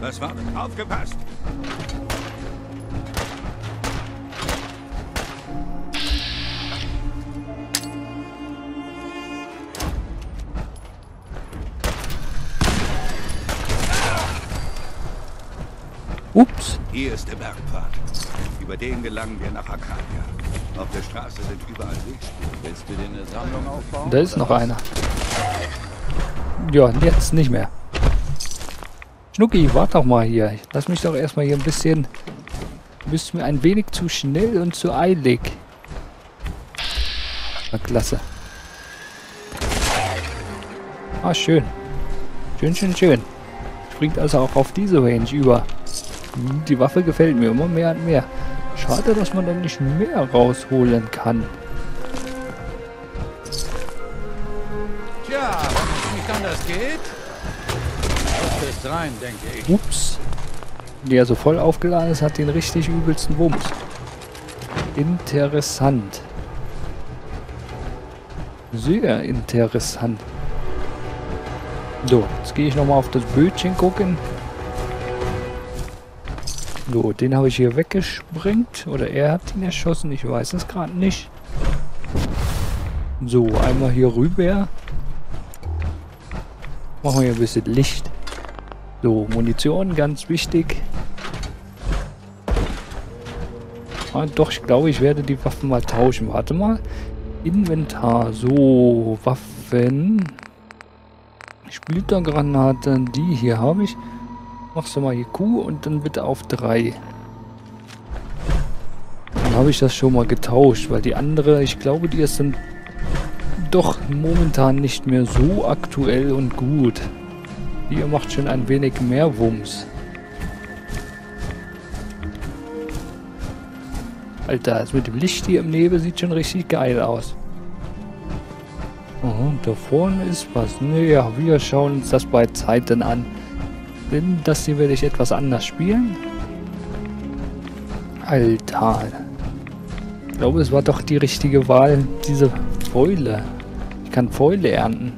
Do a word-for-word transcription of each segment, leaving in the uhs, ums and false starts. Was war denn? Aufgepasst! Ups. Hier ist der Bergpfad. Über den gelangen wir nach Arcadia. Auf der Straße sind überall Wegspuren. Willst du dir eine Sammlung aufbauen? Da ist noch einer. Ja, jetzt nicht mehr. Schnucki, warte doch mal hier. Lass mich doch erstmal hier ein bisschen... Du bist mir ein wenig zu schnell und zu eilig. Na, klasse. Ah, schön. Schön, schön, schön. Springt also auch auf diese Range über. Die Waffe gefällt mir immer mehr und mehr. Schade, dass man dann nicht mehr rausholen kann. Tja, wenn es nicht anders geht, muss es rein, denke ich. Ups. Der so voll aufgeladen ist, hat den richtig übelsten Wumms. Interessant. Sehr interessant. So, jetzt gehe ich nochmal auf das Bötchen gucken. So, den habe ich hier weggesprengt. Oder er hat ihn erschossen. Ich weiß es gerade nicht. So, einmal hier rüber. Machen wir hier ein bisschen Licht. So, Munition, ganz wichtig. Ah, doch, ich glaube, ich werde die Waffen mal tauschen. Warte mal. Inventar. So, Waffen. Splittergranaten. Die hier habe ich. Machst du mal hier Q und dann bitte auf drei. Dann habe ich das schon mal getauscht, weil die andere, ich glaube, die ist dann doch momentan nicht mehr so aktuell und gut. Die macht schon ein wenig mehr Wumms. Alter, das mit dem Licht hier im Nebel sieht schon richtig geil aus. Und da vorne ist was. Naja, wir schauen uns das bei Zeiten an. Denn das hier werde ich etwas anders spielen. Alter. Ich glaube, es war doch die richtige Wahl. Diese Fäule. Ich kann Fäule ernten.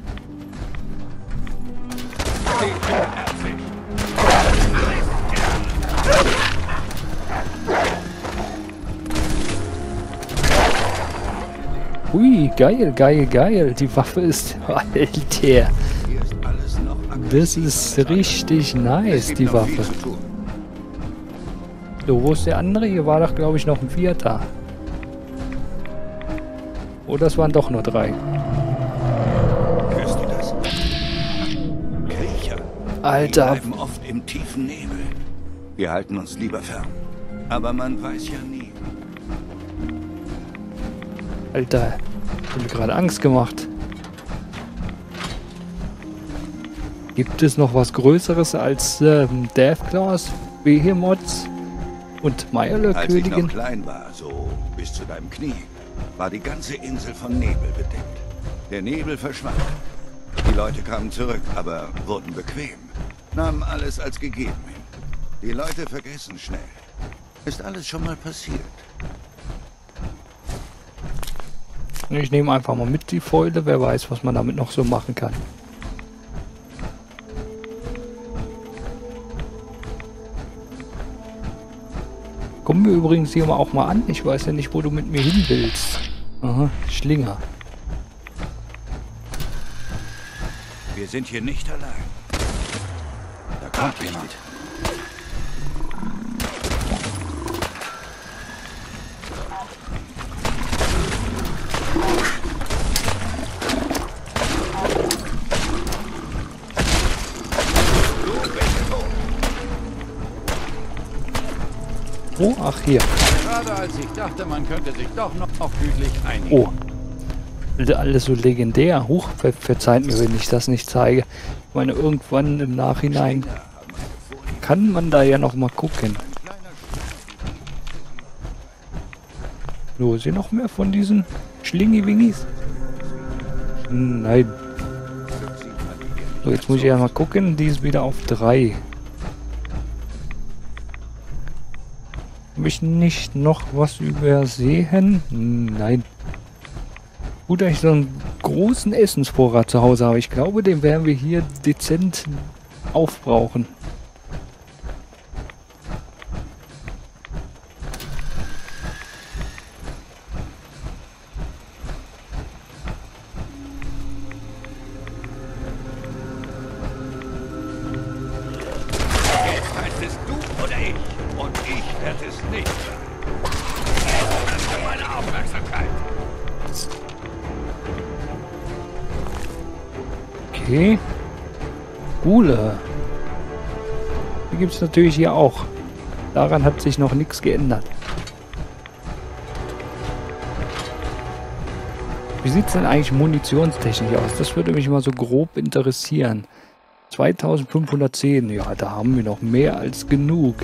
Ui, geil, geil, geil. Die Waffe ist... Alter. Das ist richtig nice, die Waffe. So, wo ist der andere? Hier war doch, glaube ich, noch ein Vierter. Oh, das waren doch nur drei. Hörst du das? Kriecher. Alter. Wir bleiben oft im tiefen Nebel. Wir halten uns lieber fern. Aber man weiß ja nie. Alter, ich hab mir gerade Angst gemacht. Gibt es noch was Größeres als ähm, Deathclaws, Behemoths und Meierlöffelkönigin? Als ich noch klein war, so bis zu deinem Knie, war die ganze Insel von Nebel bedeckt. Der Nebel verschwand. Die Leute kamen zurück, aber wurden bequem. Nahmen alles als gegeben hin. Die Leute vergessen schnell. Ist alles schon mal passiert. Ich nehme einfach mal mit die Fäule. Wer weiß, was man damit noch so machen kann. Kommen wir übrigens hier mal auch mal an. Ich weiß ja nicht, wo du mit mir hin willst. Aha, Schlinger. Wir sind hier nicht allein. Da kommt ah, jemand. Oh, ach hier. Gerade als ich dachte, man könnte sich doch noch auf gütlich einigen. Oh. Alles so legendär. Huch, ver verzeiht mir, wenn ich das nicht zeige. Ich meine, irgendwann im Nachhinein kann man da ja noch mal gucken. So, sind noch mehr von diesen Schlingi-Wingis? Nein. So, jetzt muss ich ja mal gucken. Die ist wieder auf drei. Habe ich nicht noch was übersehen? Nein. Gut, dass ich so einen großen Essensvorrat zu Hause habe. Ich glaube, den werden wir hier dezent aufbrauchen. Okay. Gule. Die gibt es natürlich hier auch. Daran hat sich noch nichts geändert. Wie sieht es denn eigentlich munitionstechnisch aus? Das würde mich mal so grob interessieren. zweitausendfünfhundertzehn. Ja, da haben wir noch mehr als genug.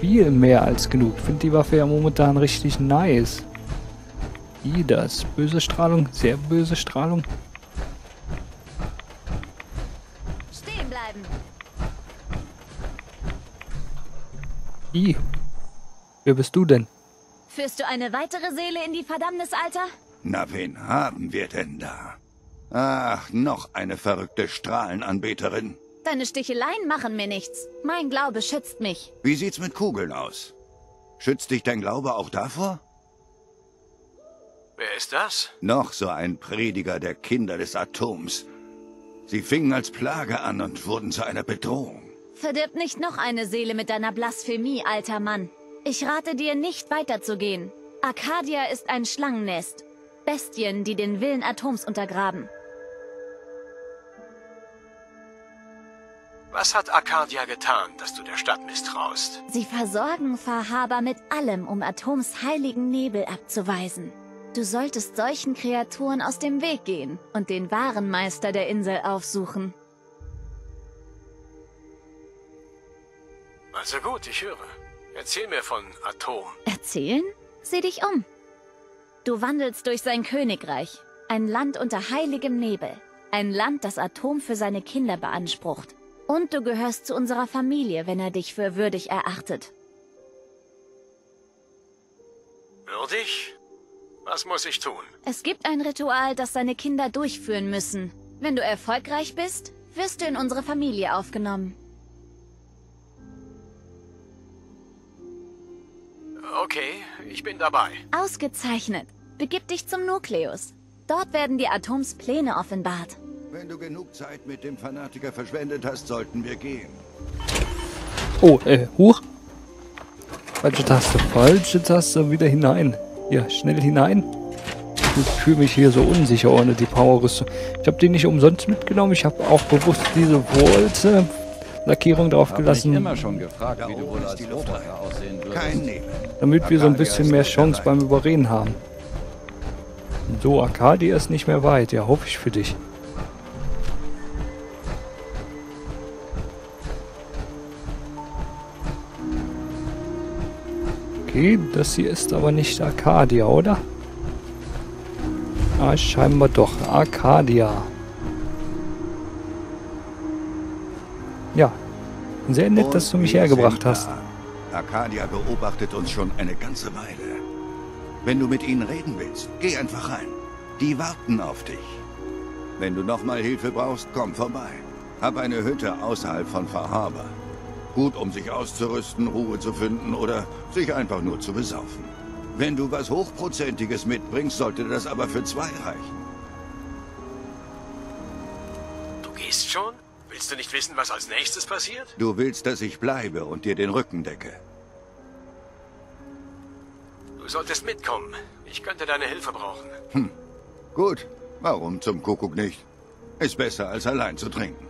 Viel mehr als genug. Ich finde die Waffe ja momentan richtig nice. I, das. Böse Strahlung. Sehr böse Strahlung. Stehen bleiben. I. Wer bist du denn? Führst du eine weitere Seele in die Verdammnis, Alter? Na, wen haben wir denn da? Ach, noch eine verrückte Strahlenanbeterin. Deine Sticheleien machen mir nichts. Mein Glaube schützt mich. Wie sieht's mit Kugeln aus? Schützt dich dein Glaube auch davor? Wer ist das? Noch so ein Prediger der Kinder des Atoms. Sie fingen als Plage an und wurden zu einer Bedrohung. Verdirb nicht noch eine Seele mit deiner Blasphemie, alter Mann. Ich rate dir, nicht weiterzugehen. Arcadia ist ein Schlangennest. Bestien, die den Willen Atoms untergraben. Was hat Arcadia getan, dass du der Stadt misstraust? Sie versorgen Far Harbor mit allem, um Atoms heiligen Nebel abzuweisen. Du solltest solchen Kreaturen aus dem Weg gehen und den wahren Meister der Insel aufsuchen. Also gut, ich höre. Erzähl mir von Atom. Erzählen? Sieh dich um. Du wandelst durch sein Königreich. Ein Land unter heiligem Nebel. Ein Land, das Atom für seine Kinder beansprucht. Und du gehörst zu unserer Familie, wenn er dich für würdig erachtet. Würdig? Was muss ich tun? Es gibt ein Ritual, das seine Kinder durchführen müssen. Wenn du erfolgreich bist, wirst du in unsere Familie aufgenommen. Okay, ich bin dabei. Ausgezeichnet. Begib dich zum Nukleus. Dort werden die Atoms Pläne offenbart. Wenn du genug Zeit mit dem Fanatiker verschwendet hast, sollten wir gehen. Oh, äh, huch. Falsche Taste, falsche Taste, wieder hinein. Ja, schnell hinein. Ich fühle mich hier so unsicher ohne die Power-Rüstung. Ich habe die nicht umsonst mitgenommen. Ich habe auch bewusst diese Wolze... Lackierung draufgelassen, damit wir so ein bisschen mehr Chance beim Überreden haben. So, Arcadia ist nicht mehr weit. Ja, hoffe ich für dich. Okay, das hier ist aber nicht Arcadia, oder? Ah, scheinbar doch. Arcadia. Ja, sehr nett, dass du mich hergebracht hast. Arcadia beobachtet uns schon eine ganze Weile. Wenn du mit ihnen reden willst, geh einfach rein. Die warten auf dich. Wenn du nochmal Hilfe brauchst, komm vorbei. Hab eine Hütte außerhalb von Far Harbor. Gut, um sich auszurüsten, Ruhe zu finden oder sich einfach nur zu besaufen. Wenn du was Hochprozentiges mitbringst, sollte das aber für zwei reichen. Du gehst schon? Willst du nicht wissen, was als nächstes passiert? Du willst, dass ich bleibe und dir den Rücken decke. Du solltest mitkommen. Ich könnte deine Hilfe brauchen. Hm. Gut. Warum zum Kuckuck nicht? Ist besser, als allein zu trinken.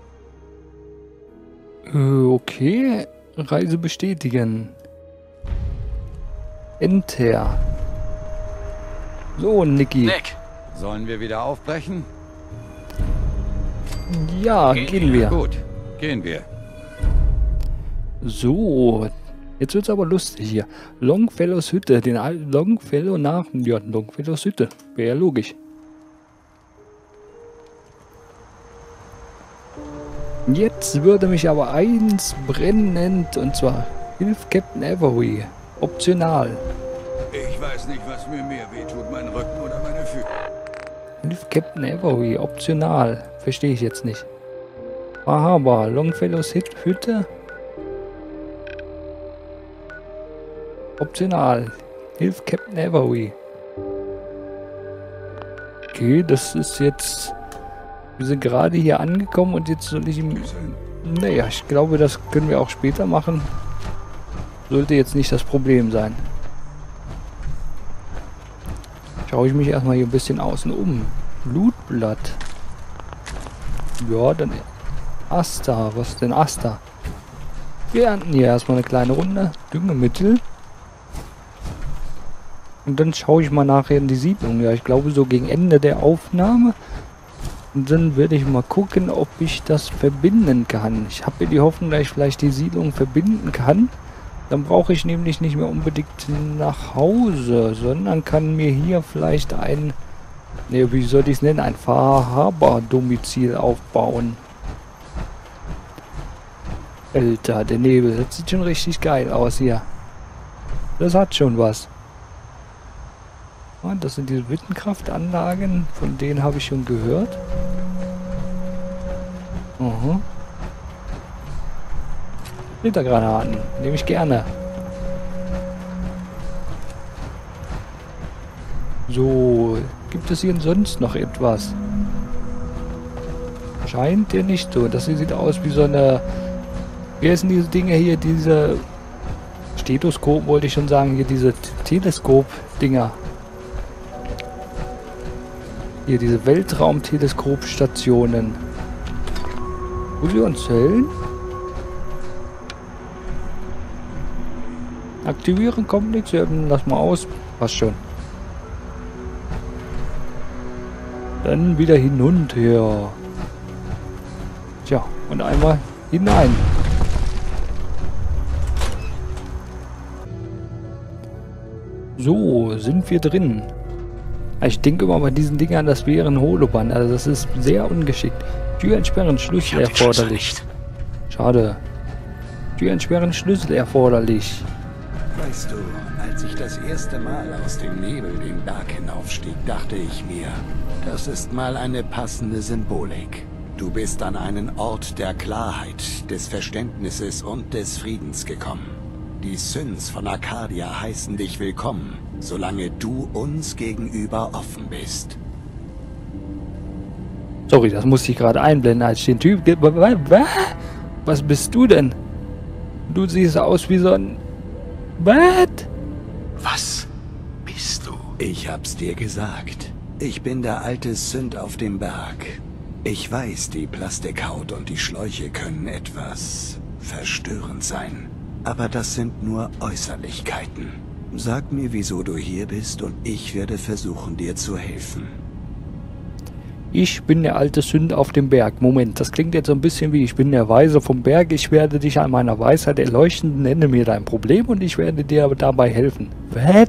Äh, okay. Reise bestätigen. Enter. So, Nicky. Nick. Sollen wir wieder aufbrechen? Ja, gehen, gehen wir. wir. Gut, gehen wir. So, jetzt wird's aber lustig hier. Longfellows Hütte, den alten Longfellow nach... Ja, Longfellows Hütte, wäre ja logisch. Jetzt würde mich aber eins brennend, und zwar hilft Captain Avery. Optional. Ich weiß nicht, was mir mehr wehtut, mein Rücken oder meine Füße. Hilf Captain Avery, optional. Verstehe ich jetzt nicht. Far Harbor, Longfellows Hütte. Optional. Hilf Captain Avery. Okay, das ist jetzt... Wir sind gerade hier angekommen und jetzt soll ich ihm... Naja, ich glaube, das können wir auch später machen. Sollte jetzt nicht das Problem sein. Schaue ich mich erstmal hier ein bisschen außen um. Blutblatt. Ja, dann Aster. Was ist denn Aster? Wir ernten hier erstmal eine kleine Runde. Düngemittel. Und dann schaue ich mal nachher in die Siedlung. Ja, ich glaube so gegen Ende der Aufnahme. Und dann werde ich mal gucken, ob ich das verbinden kann. Ich habe die Hoffnung, dass ich vielleicht die Siedlung verbinden kann. Dann brauche ich nämlich nicht mehr unbedingt nach Hause, sondern kann mir hier vielleicht ein, ne, wie soll ich es nennen, ein Far Harbor Domizil aufbauen. Alter, der Nebel, das sieht schon richtig geil aus hier. Das hat schon was. Das sind diese Wittenkraftanlagen, von denen habe ich schon gehört. Aha. Splittergranaten, nehme ich gerne. So, gibt es hier sonst noch etwas? Scheint dir nicht so. Das hier sieht aus wie so eine... Wie heißen diese Dinge hier? Diese... Stethoskop wollte ich schon sagen. Hier diese Teleskop-Dinger. Hier diese Weltraumteleskopstationen. Wo sie uns hellen? Aktivieren kommt nichts. Lass mal aus. Passt schon. Dann wieder hinunter. Tja, und einmal hinein. So, sind wir drin. Ich denke immer bei diesen Dingern, das wären Holoband. Also das ist sehr ungeschickt. Tür entsperren, Schlüssel erforderlich. Schade. Tür entsperren, Schlüssel erforderlich. Weißt du, als ich das erste Mal aus dem Nebel den Berg hinaufstieg, dachte ich mir, das ist mal eine passende Symbolik. Du bist an einen Ort der Klarheit, des Verständnisses und des Friedens gekommen. Die Syns von Arcadia heißen dich willkommen. Solange du uns gegenüber offen bist. Sorry, das musste ich gerade einblenden, als ich den Typ... Was bist du denn? Du siehst aus wie so ein... Was? Was bist du? Ich hab's dir gesagt. Ich bin der alte Sünd auf dem Berg. Ich weiß, die Plastikhaut und die Schläuche können etwas verstörend sein. Aber das sind nur Äußerlichkeiten. Sag mir, wieso du hier bist und ich werde versuchen, dir zu helfen. Ich bin der alte Sünd auf dem Berg. Moment, das klingt jetzt so ein bisschen wie, ich bin der Weise vom Berg, ich werde dich an meiner Weisheit erleuchten, nenne mir dein Problem und ich werde dir dabei helfen. Was?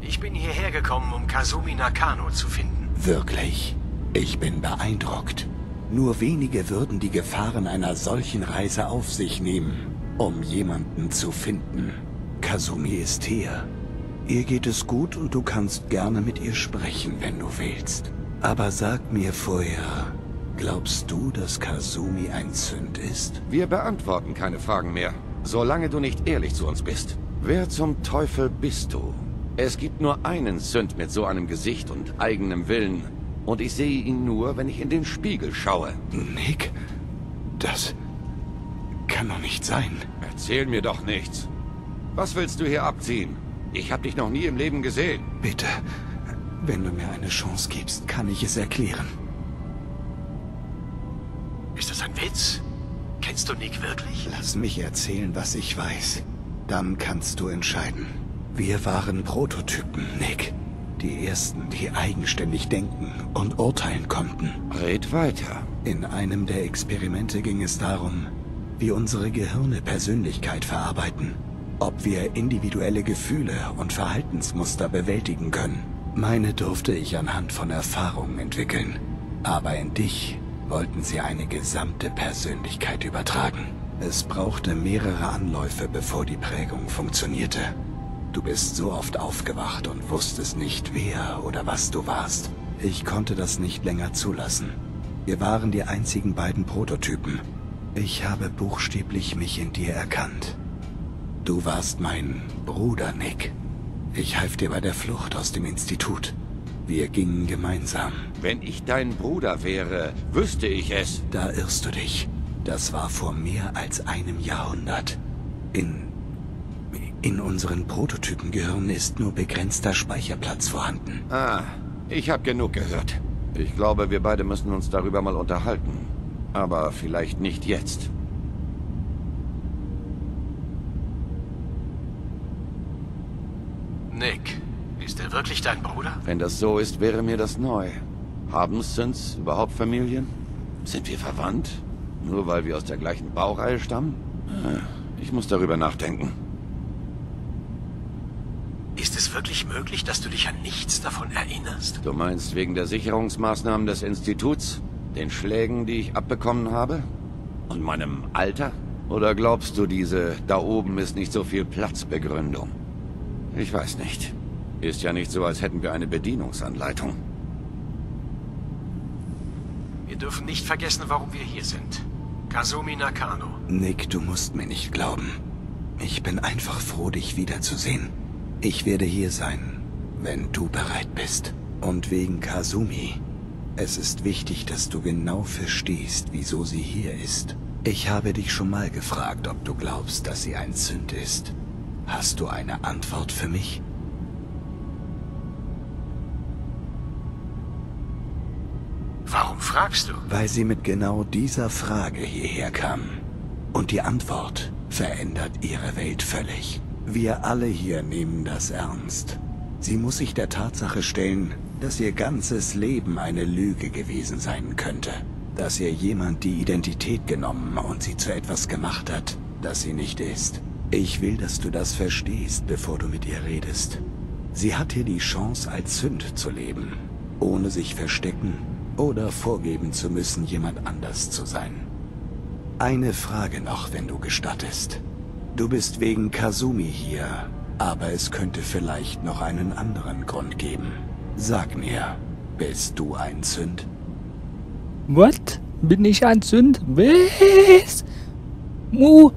Ich bin hierher gekommen, um Kasumi Nakano zu finden. Wirklich? Ich bin beeindruckt. Nur wenige würden die Gefahren einer solchen Reise auf sich nehmen, um jemanden zu finden. Kasumi ist hier. Ihr geht es gut und du kannst gerne mit ihr sprechen, wenn du willst. Aber sag mir vorher, glaubst du, dass Kasumi ein Sünd ist? Wir beantworten keine Fragen mehr, solange du nicht ehrlich zu uns bist. Wer zum Teufel bist du? Es gibt nur einen Sünd mit so einem Gesicht und eigenem Willen. Und ich sehe ihn nur, wenn ich in den Spiegel schaue. Nick? Das kann doch nicht sein. Erzähl mir doch nichts. Was willst du hier abziehen? Ich habe dich noch nie im Leben gesehen. Bitte, wenn du mir eine Chance gibst, kann ich es erklären. Ist das ein Witz? Kennst du Nick wirklich? Lass mich erzählen, was ich weiß. Dann kannst du entscheiden. Wir waren Prototypen, Nick. Die ersten, die eigenständig denken und urteilen konnten. Red weiter. In einem der Experimente ging es darum, wie unsere Gehirne Persönlichkeit verarbeiten. Ob wir individuelle Gefühle und Verhaltensmuster bewältigen können. Meine durfte ich anhand von Erfahrungen entwickeln. Aber in dich wollten sie eine gesamte Persönlichkeit übertragen. Es brauchte mehrere Anläufe, bevor die Prägung funktionierte. Du bist so oft aufgewacht und wusstest nicht, wer oder was du warst. Ich konnte das nicht länger zulassen. Wir waren die einzigen beiden Prototypen. Ich habe buchstäblich mich in dir erkannt. Du warst mein Bruder, Nick. Ich half dir bei der Flucht aus dem Institut. Wir gingen gemeinsam. Wenn ich dein Bruder wäre, wüsste ich es. Da irrst du dich. Das war vor mehr als einem Jahrhundert. In, in unseren Prototypengehirn ist nur begrenzter Speicherplatz vorhanden. Ah, ich habe genug gehört. Ich glaube, wir beide müssen uns darüber mal unterhalten. Aber vielleicht nicht jetzt. Nick, ist er wirklich dein Bruder? Wenn das so ist, wäre mir das neu. Haben Sins überhaupt Familien? Sind wir verwandt? Nur weil wir aus der gleichen Baureihe stammen? Ich muss darüber nachdenken. Ist es wirklich möglich, dass du dich an nichts davon erinnerst? Du meinst wegen der Sicherungsmaßnahmen des Instituts? Den Schlägen, die ich abbekommen habe? Und meinem Alter? Oder glaubst du, diese da oben ist nicht so viel Platzbegründung? Ich weiß nicht. Ist ja nicht so, als hätten wir eine Bedienungsanleitung. Wir dürfen nicht vergessen, warum wir hier sind. Kasumi Nakano. Nick, du musst mir nicht glauben. Ich bin einfach froh, dich wiederzusehen. Ich werde hier sein, wenn du bereit bist. Und wegen Kasumi. Es ist wichtig, dass du genau verstehst, wieso sie hier ist. Ich habe dich schon mal gefragt, ob du glaubst, dass sie ein Sünd ist. Hast du eine Antwort für mich? Warum fragst du? Weil sie mit genau dieser Frage hierher kam. Und die Antwort verändert ihre Welt völlig. Wir alle hier nehmen das ernst. Sie muss sich der Tatsache stellen, dass ihr ganzes Leben eine Lüge gewesen sein könnte. Dass ihr jemand die Identität genommen und sie zu etwas gemacht hat, das sie nicht ist. Ich will, dass du das verstehst, bevor du mit ihr redest. Sie hat hier die Chance, als Sünd zu leben. Ohne sich verstecken oder vorgeben zu müssen, jemand anders zu sein. Eine Frage noch, wenn du gestattest. Du bist wegen Kasumi hier, aber es könnte vielleicht noch einen anderen Grund geben. Sag mir, bist du ein Sünd? What? Bin ich ein Sünd? Was? Mu?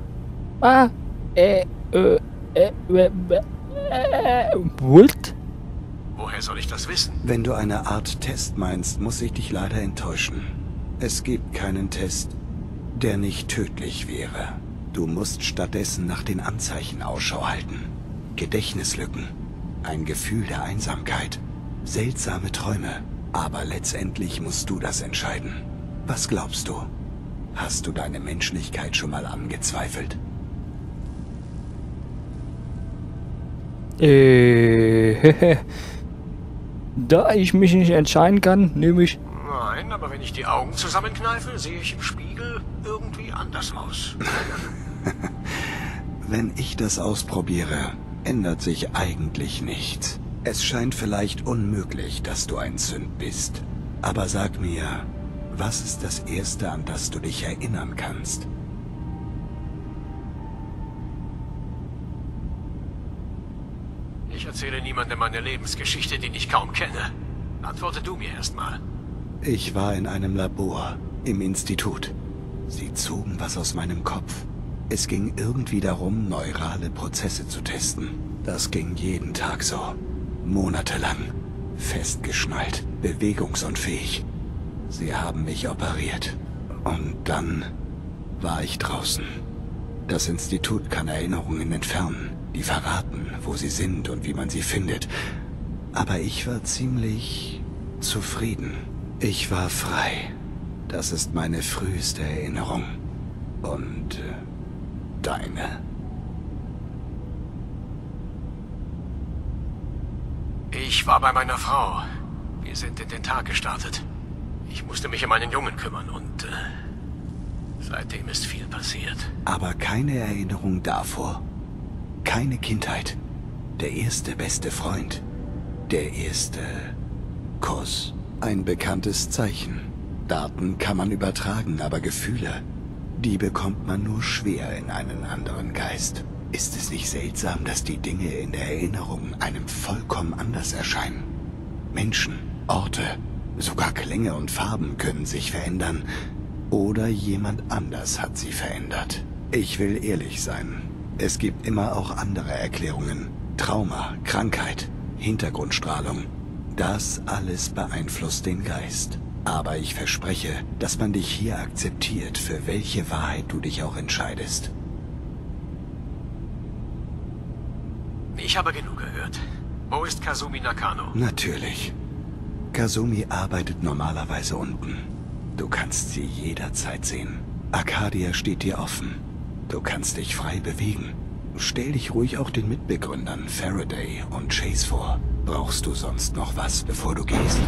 Ah? Äh? Äh? Äh? Äh? What? Woher soll ich das wissen? Wenn du eine Art Test meinst, muss ich dich leider enttäuschen. Es gibt keinen Test, der nicht tödlich wäre. Du musst stattdessen nach den Anzeichen Ausschau halten. Gedächtnislücken, ein Gefühl der Einsamkeit, seltsame Träume. Aber letztendlich musst du das entscheiden. Was glaubst du? Hast du deine Menschlichkeit schon mal angezweifelt? Äh... Da ich mich nicht entscheiden kann, nehme ich... Nein, aber wenn ich die Augen zusammenkneife, sehe ich im Spiegel irgendwie anders aus. Wenn ich das ausprobiere, ändert sich eigentlich nichts. Es scheint vielleicht unmöglich, dass du ein Sünd bist. Aber sag mir, was ist das Erste, an das du dich erinnern kannst? Ich erzähle niemandem meine Lebensgeschichte, die ich kaum kenne. Antworte du mir erstmal. Ich war in einem Labor, im Institut. Sie zogen was aus meinem Kopf. Es ging irgendwie darum, neurale Prozesse zu testen. Das ging jeden Tag so. Monatelang. Festgeschnallt. Bewegungsunfähig. Sie haben mich operiert. Und dann war ich draußen. Das Institut kann Erinnerungen entfernen. Die verraten, wo sie sind und wie man sie findet. Aber ich war ziemlich zufrieden. Ich war frei. Das ist meine früheste Erinnerung. Und äh, deine? Ich war bei meiner Frau. Wir sind in den Tag gestartet. Ich musste mich um einen Jungen kümmern und äh, seitdem ist viel passiert. Aber keine Erinnerung davor. Keine Kindheit. Der erste beste Freund. Der erste Kuss. Ein bekanntes Zeichen. Daten kann man übertragen, aber Gefühle, die bekommt man nur schwer in einen anderen Geist. Ist es nicht seltsam, dass die Dinge in der Erinnerung einem vollkommen anders erscheinen? Menschen, Orte, sogar Klänge und Farben können sich verändern. Oder jemand anders hat sie verändert. Ich will ehrlich sein. Es gibt immer auch andere Erklärungen. Trauma, Krankheit, Hintergrundstrahlung. Das alles beeinflusst den Geist. Aber ich verspreche, dass man dich hier akzeptiert, für welche Wahrheit du dich auch entscheidest. Ich habe genug gehört. Wo ist Kasumi Nakano? Natürlich. Kasumi arbeitet normalerweise unten. Du kannst sie jederzeit sehen. Arcadia steht dir offen. Du kannst dich frei bewegen. Stell dich ruhig auch den Mitbegründern Faraday und Chase vor. Brauchst du sonst noch was, bevor du gehst?